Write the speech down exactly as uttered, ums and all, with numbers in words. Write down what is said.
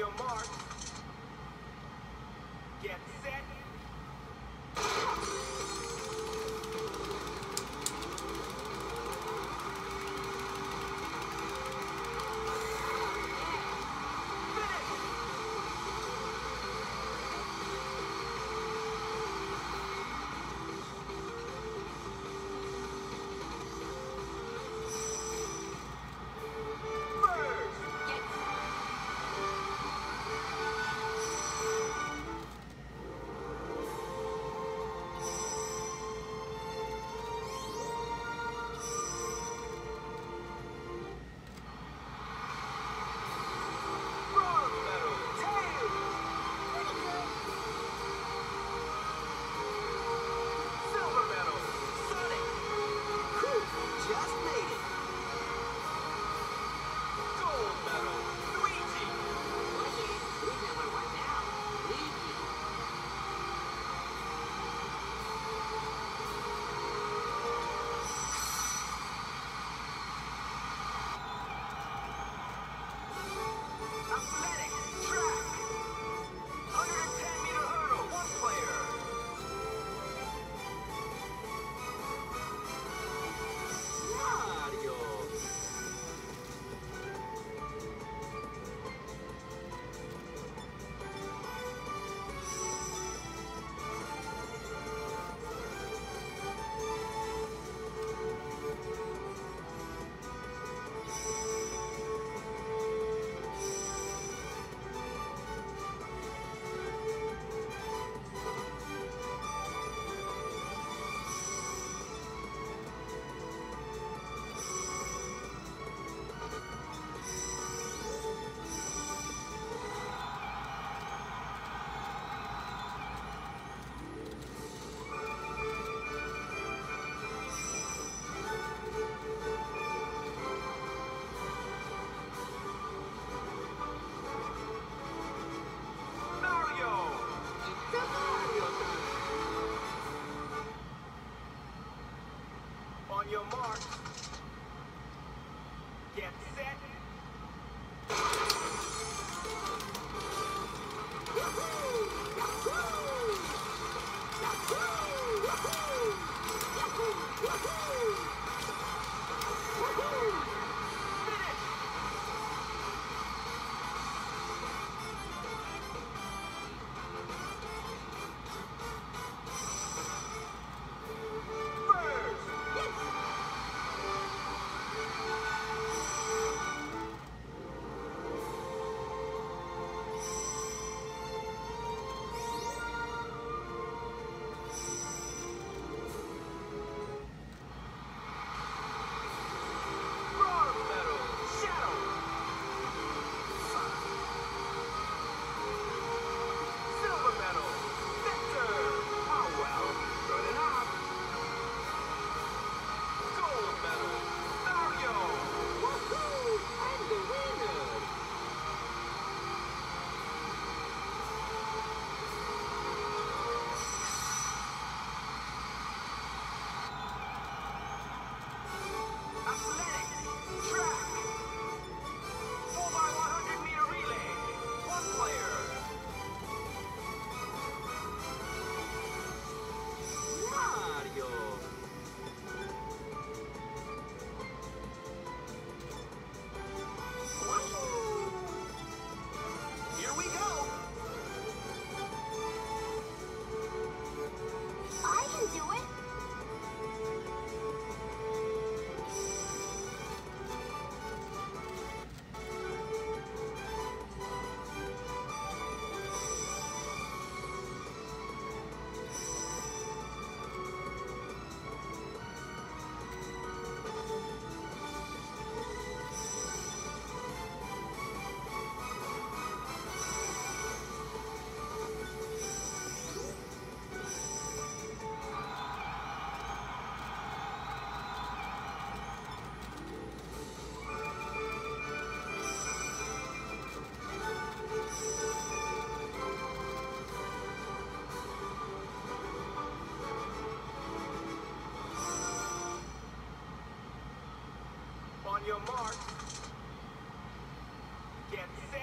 your mark. Get set. Your mark. Get set. Yahoo! Yahoo! Yahoo! Yahoo! Yahoo! Yahoo! Woohoo! On your mark, get set.